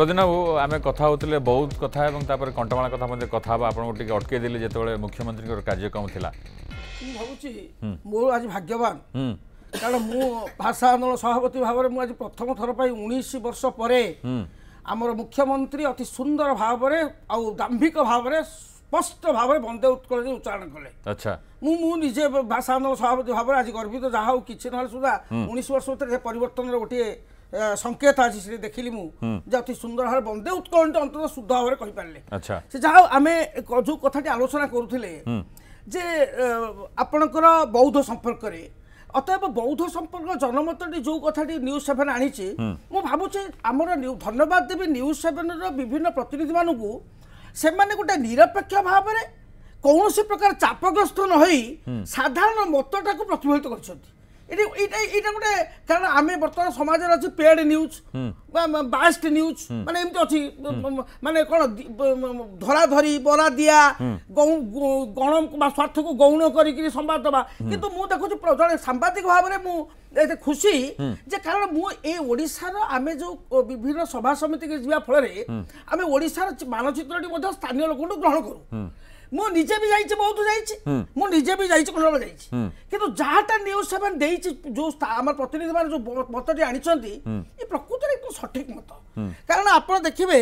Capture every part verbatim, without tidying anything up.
प्रदीन बाबू आम कथा होते बहुत कथा और तापर कंटमाला कथा कथा आपको टे अटकईदे जो मुख्यमंत्री कार्यक्रम था भावी मोर आज भाग्यवान कारण मु भाषा आंदोलन सभापति भाव में आज प्रथम थरप उन्नीस वर्ष पर आमर मुख्यमंत्री अति सुंदर भाव में दाम्भिक भाव में स्पष्ट भाव में वंदे उत्कल उच्चारण कले। अच्छा मुझे भाषा आंदोलन सभापति भाव में आज गर्वित जहाँ कि ना सुधा उन्नीस वर्ष पर गोटे संकेत आज से देखिली मुझे अति सुंदर भाव वंदे उत्कल अंतर शुद्ध भाव में कहीपारे से जहाँ आम जो कथी आलोचना करुले जे आपणकर बौद्ध संपर्क में अतएव बौद्ध संपर्क जनमत जो कथी न्यूज सेवेन आनी मु भावुचे आम धन्यवाद देवी न्यूज सेवेन विभिन्न प्रतिनिधि मानू से गोटे निरपेक्ष भाव में कौन सी प्रकार चापग्रस्त न होई साधारण मतटा को प्रतिफलित कर गोटे कारण आम बर्तमान समाज अच्छे पेड न्यूज बास्ट न्यूज मानते अच्छी मानने कौन धराधरी बरा दिया गौण स्वार्थ को गौण कर संवाद दवा कि देखु जड़े सांबादिक भाव में मुझे खुशी जे कारण मुझे ओडिशार आम जो विभिन्न सभा समिति के जावा फल आम ओडिशार मानचित्र स्थानीय लोक ग्रहण करूँ मो निजे भी जाइए बहुत जाइए मो निजे भी जाइए कौन जाइए किंतु जहाँटा न्यूज सेवन दे जो आम प्रतिनिधि मान जो मतटी आनी प्रकृत में एकदम सठिक मत कारण आप देखिए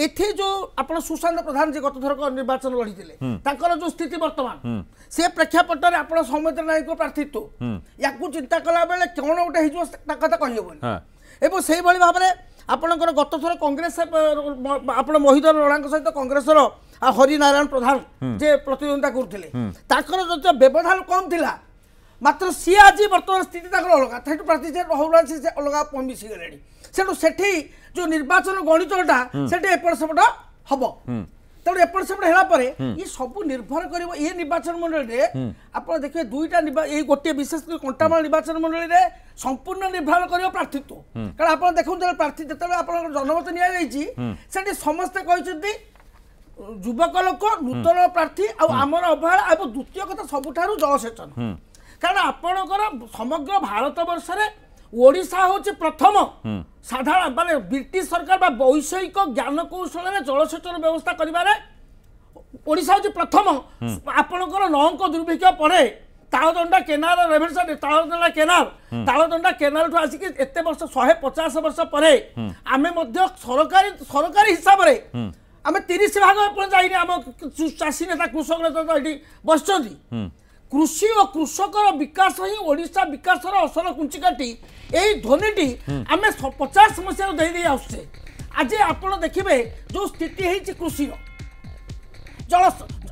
ये जो आप सुशांत प्रधान जी गत थरक निर्वाचन लड़ी जो स्थिति बर्तमान से प्रेक्षापट में आप सौमित्र नायक प्रार्थीत्व या चिंता कला बेले कौन गोटे कथा कही हेबन से भाव में आपणकर गत थर कांग्रेस आप मोहित लड़ा सहित कांग्रेस हरिनारायण प्रधान जे प्रतिद्वंदिता करते व्यवधान कम थी मात्र सी आज बर्तमान स्थिति अलग प्रार्थी से अलग मिशिगले से जो निर्वाचन गणितटा से एपट सेपट हम तेणु एपट सेपट है ये सब निर्भर कर ये निर्वाचन मंडली में आप देखिए दुईटा ये गोटे विशेषकर कंटामाल निर्वाचन मंडली में संपूर्ण निर्भर कर प्रार्थीत्व कारण आप देखो प्रार्थी जिते आप जनमत नि समस्ते कहते युवक लोक नूतन प्रार्थी आमर अवहेला और द्वितीय कथा सबुठ जलसेचन कारण आपणकर समग्र भारत वर्षे ओडिशा होचे प्रथम साधारण मानने ब्रिटिश सरकार वैषयिक ज्ञान कौशल जलसेचन व्यवस्था करिबारे ओडिशा होचे प्रथम आपणकर नौक दुर्भिक्ष पड़े तालदंडा केनाल रेभेन्शन तालदंडा केनाल तालदंडा केनाल ठू आसिक एत वर्ष शहे पचास वर्ष पर आम सरकारी सरकारी हिसाब से आम तीस भाग जाने आम चाषी नेता कृषक नेता ये बस कृषि और कृषक विकास ही ओडिशा विकास असल कुंचिकाटी यही ध्वनिटी आम पचास मसीह दे दे आसे आज आप देखिए जो स्थिति है कृषि जल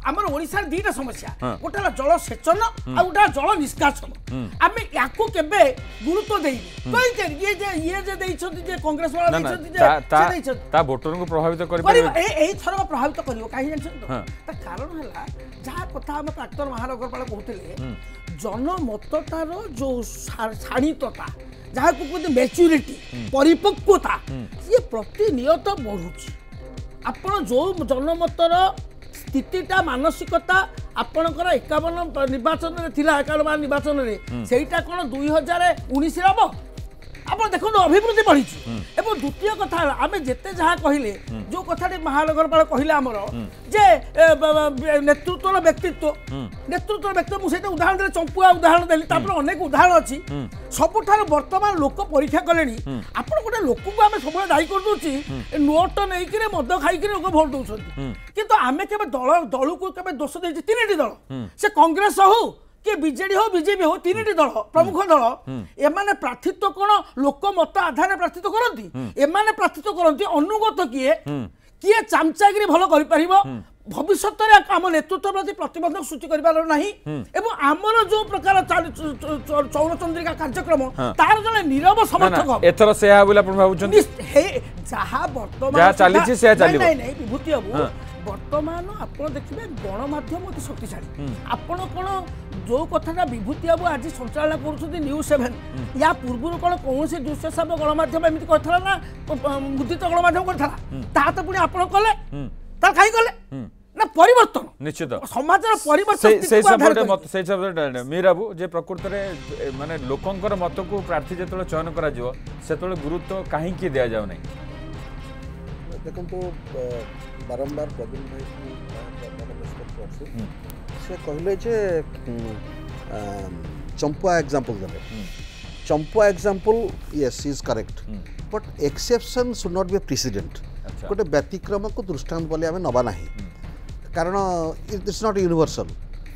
आम ओडिशार दीटा समस्या गोटे जलसेचन आ गोटे जल निष्कासन आम या गुरुत्व प्रभावित कारण प्राक्तन महानगरपाल कहते जनमतटार जो शाणितता जहाँ कहते मेच्यूरीटी परिपक्वता ये प्रतिनियत बढ़ुची आप जो जनमतर स्थितिटा मानसिकता आपणकर एकावन निर्वाचन एकावन निर्वाचन में सहीटा कौन दुई हजार उन्नीस हम आप देखो अभिवृद्धि बढ़ी एवं द्वितीय कथा आम जिते जहाँ कहले जो कथी महानगरपाल कहले आमर जे नेतृत्व व्यक्तित्व नेतृत्व व्यक्तित्व मुझे उदाहरण दे चंपुआ उदाहरण देली तापर अनेक उदाहरण अच्छी सबुठार बर्तमान लोक परीक्षा कले आप गोटे लोक को आम सब दायी कर दौर नोट नहीं मद खाइक लोक भोट दौरान कितु आम के दल दल को दोष दे तीन दल से कांग्रेस हूँ कि बीजेडी हो बीजेपी हो तीन दल प्रमुख दल एमाने प्रार्थित्व कौन लोक मत आधार प्रार्थित्व करती एमाने प्रार्थित्व करती अनुगत किए किए चामचागिरी भल कर भविष्य में आम नेतृत्व प्रति प्रतिबंधक सृष्टि करमर जो प्रकार चौरचंद्रिका कार्यक्रम तार जड़े नीरव समर्थक एथर से विभूति बाबू बर्तमान आप देखिए गणमाध्यम अति शक्तिशाली आपण कौन जो कथा विभूति बाबू आज संचालन कर या पूर्व कौन कौन से दुष्यशाप गणमाध्यम एमती करता ना मुद्रित गणमाध्यम करता तो पुणी आप कले तार कहीं कले ना परिवर्तन निश्चित समाजर परिवर्तन से मत से हिसाब मीरा बाबू जे प्रकृत में माने लोकंकर मत को प्रार्थी जतले चयन करा जेतो गुरुत्व कहीं दि जाऊ नहीं देखो बारंबार प्रवीण भाई से कहले चंपुआ एग्जांपल दे Champua example yes is correct but exception should not be precedent गोटे व्यतिक्रम को दृष्टांत बोले आम नवा ना कारण इट्स नॉट यूनिवर्सल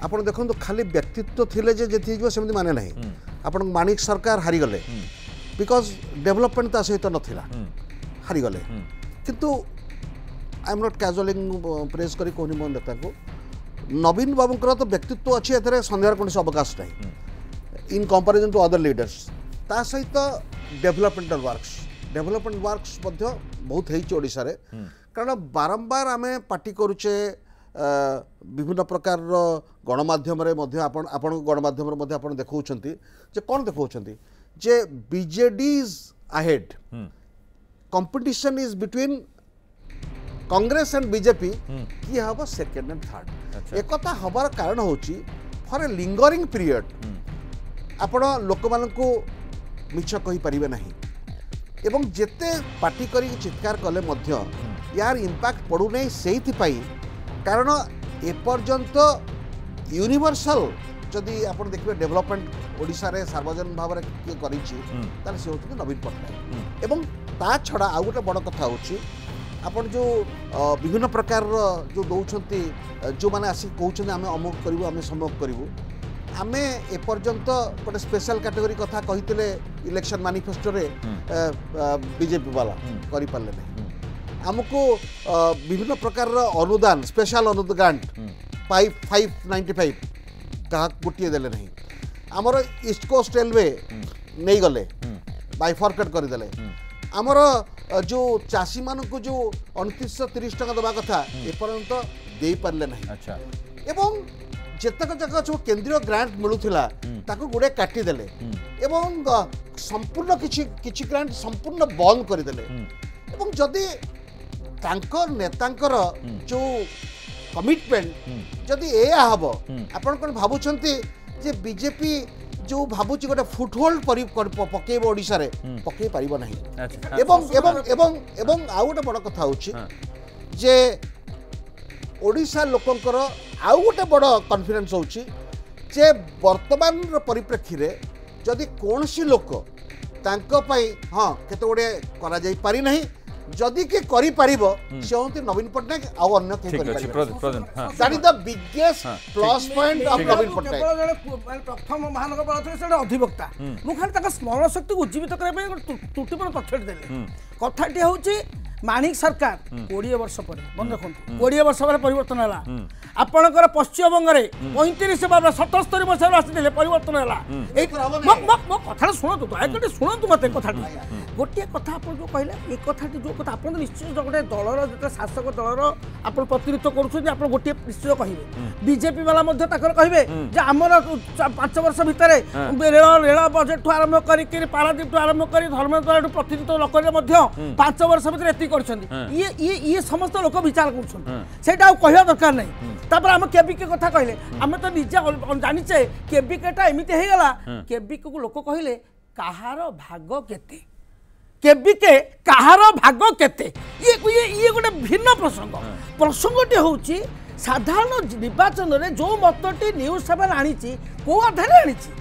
आपड़ देखो खाली व्यक्तित्व थिले जे जेथि जो सेमि माने नाही आपण माणिक सरकार हारि गले बिकॉज डेवलपमेंट ता सहित नथिला हारि गले किंतु आई एम नॉट कैजुअलिंग प्रेस करी कोनी मन नेता को नवीन बाबूंकर तो व्यक्तित्व अच्छे एथरे संध्यार कोनस अवकाश नाही in comparison to other leaders ता सहित डेवलपमेंटल वर्क्स डेवलपमेंट वर्क्स मध्य बहुत हेई ओडिसा रे कारण बारंबार आमे पार्टी करूचे विभिन्न प्रकार गणमाध्यम गणमाध्यम देखा जे कौन देखा जे BJD is ahead competition is between Congress and BJP किए हम सेकेंड एंड थर्ड एक हमार कारण हूँ फॉर ए लिंगरिंग पीरियड आपण लोक मानू मिछ कही पारे ना एवं जिते पार्टी करी चित्कार कले मध्य यार इंपैक्ट पड़ू नहीं से कारण एपर्यंत यूनिवर्सल जदि आप देखिए डेवलपमेंट ओडिशा रे सार्वजनिक भाव में किए कर सी हूँ नवीन पट्टनायक एवं ता छड़ा आउ गोटे बड़ कथा हूँ आप जो विभिन्न प्रकार जो दौरान जो मैंने आसिक कहते आम अमुक करूँ आम समक करूँ आम एपर्यंत गोटे स्पेशल कैटेगरी कथा कही इलेक्शन मैनिफेस्टो बीजेपी वाला करें आमको विभिन्न प्रकार अनुदान स्पेशल अनुदान grant five five ninety five क्या गोटे दे आमर ईस्ट कोस्ट रेलवे नहीं गले बाइफर्केट करदे आमर जो चाषी मान को जो उनतीस तीस टका दवा कथा एपर्यंत दे पारे ना एवं जितक जगह जो केंद्रीय ग्रांट मिलूला गोटे काटिदेले एवं संपूर्ण किसी किसी ग्रांट संपूर्ण बंद करदे एवं जदि तांकर नेतांकर जो कमिटमेंट जदि एया हम आपड़ भावुंट जे बीजेपी जो भावुच गोटे फुटहोल्ड पकईब ओडिशा रे पकई पारिबो नाही एवं एवं एवं एवं आउ गोटे बड़ कथा होउची जे ओडिशा लोकंकर आउ गोटे बड़ कॉन्फिडेंस होउची जे वर्तमान परिप्रेक्षी रे जदि कोनसी लोक तांको पाई हाँ केते गोटे करा जाई पारि नाही जदि के करी परिबो से होते नवीन पट्टनायक आ अन्य के करी that is the biggest plus point of Naveen Patnaik प्रथम महानगर पदार्थ से अधिवक्ता मु खाली तक स्मरण शक्ति को जीवित करे पे त्रुटिपूर्ण तथ्य देले कथाटी होची माणिक सरकार बीस वर्ष पर बंद रखंतु बीस वर्ष पर परिवर्तन हला आपणकर पश्चिम बंग रे पैंतीस बाबा सतहत्तर वर्ष आसीले परिवर्तन हला ए मो कथा सुनतु तो एकटी सुनतु मते कथाटी गोटे कथा आपण जो कहले ए कथाटी जो कथा आपण निश्चय गोटे दलर जो शासक दलर आपण प्रतिनिधित्व करूछु जे आपण गोटे निश्चय कहिबे बीजेपी वाला मध्ये ताकर कहिबे जे हमर पांच वर्ष भितरे रेल रेल बजेट तो आरंभ करी कि पारादीप तो आरंभ करी धर्मद्वारा तो प्रतिनिधित्व लकरे मध्ये पांच वर्ष भितरे एति करछन ये ये ये समस्त लोक विचार करछन सेटा कहया दरकार नहीं तापर हम केबीके कथा कहले हम तो निजे जानिचे केबीकेटा एमिते हे गला केबीके को लोक कहले काहार भाग केते केबीके काहार भाग केते ये ये ये गोटे भिन्न प्रसंग प्रसंगटे होउची साधारण निर्वाचन रे जो मतटी न्यूज सेवन आनीची को आधार आनीची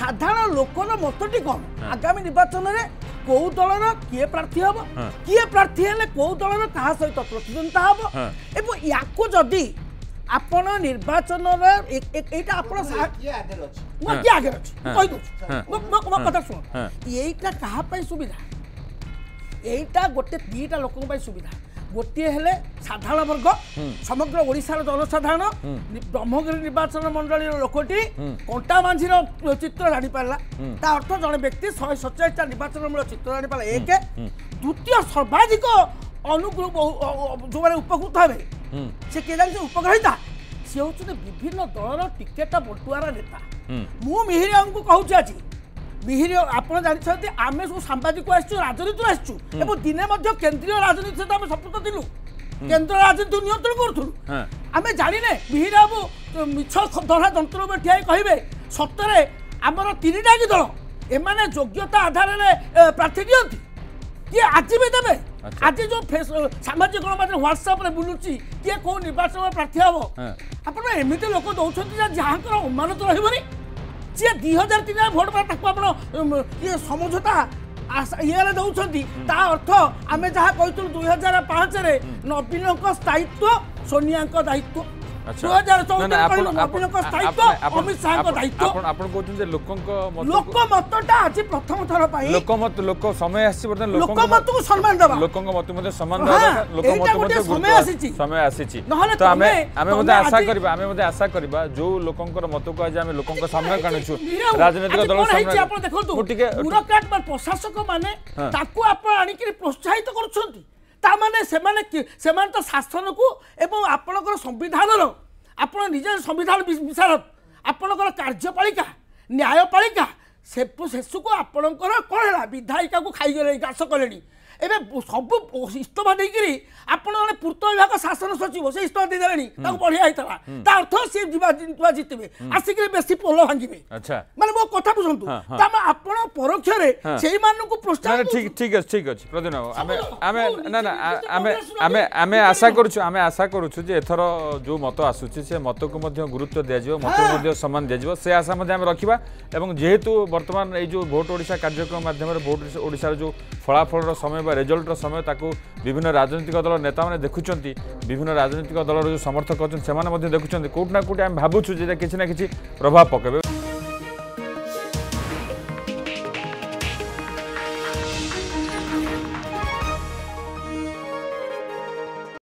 साधारण लोकन मतटी कम आगामी निर्वाचन रे को दलर किए प्रार्थी हम किए प्रार्थी हेले को दलर कहा सहित प्रतिद्वंदिता हम एवं याको जदि आपण निर्वाचन रे एटा आपण साथ ये आगे रछ मो के आगे रछ कहि दो मो मो कथा सुन एटा कहा पई सुविधा एटा गोटे दीटा लोकन पई सुविधा गोटे हेले साधारण वर्ग समग्र ओडिसा रे जनसाधारण ब्रह्मगिरी निर्वाचन मंडली लोकटी कोंटा मांझी रो चित्र जानि पाला ता अर्थ जने व्यक्ति एक सौ सैंतालीस टा निर्वाचन मूल चित्र जानि पाला एक द्वितीय सर्वाधिक अनुग्रह जो माने उपकृत होवे से केदार उपग्रहिता सी हूँ विभिन्न दलर टिकेट बंटुआर नेता मु मिहिरी को कहूँ आज मिहिरी आप जानते आम सब सांबादिक आसचु राजनीति आसचु एवं दिने केन्द्रीय राजनीति सहित आम संपुक्त दिलु केन्द्र राजनीति नियंत्रण करूँ आम जाने मिहिरी बाबू मिछ धरा जंत्र में ठिया कहे सतरे आमर तीन टाक दल एम योग्यता आधार प्रार्थी दिखती किए आज भी देवे आज जो सामाजिक गणमाध्यम ह्वाट्सअप बुलूची किए कौ निर्वाचन प्रार्थी हे आपड़ा एमती लोक दौरान जहाँ अमानत रही जी दि हजार तीन हजार भोट पाए समझौता ये दौरान ता अर्थ आम जहाँ कहूँ दुई हजार पाँच नवीन स्थायित्व सोनिया दायित्व प्रशासक मान प्रोत्साहित कर शासन को एवं आपणकर संविधान आप निज संविधान विशारद आपणकर कार्यपालिका न्यायपालिका शेष को आपणकर कौन है विधायिका को खाईगले घास कले सब इस्तफा देकर आपने पूर्त विभाग शासन सचिव से इस्तफा दे देले बढ़िया होता अर्थ सी जीतबे आसिक बेस पोल भांगे माने मो कथा बुझंतु आपण परोक्ष प्रोत्साहन ठीक अच्छे ठीक अच्छे प्रदीन आम आशा करुछु जे एथर जो मत आसुची से मत को गुरुत्व दिया मत सम्मान दिया से आशा रखा और जेहेतु बर्तमान ये भोट ओडिशा कार्यक्रम मध्यम भोट ओडिशार जो फलाफल समय रिजल्टर समय ताकू विभिन्न राजनीतिक दल नेता मैंने देखुं विभिन्न राजनीतिक दल जो समर्थक अच्छे से देखुं कौटना कौटे आम भावुँ कि प्रभाव पकेबे।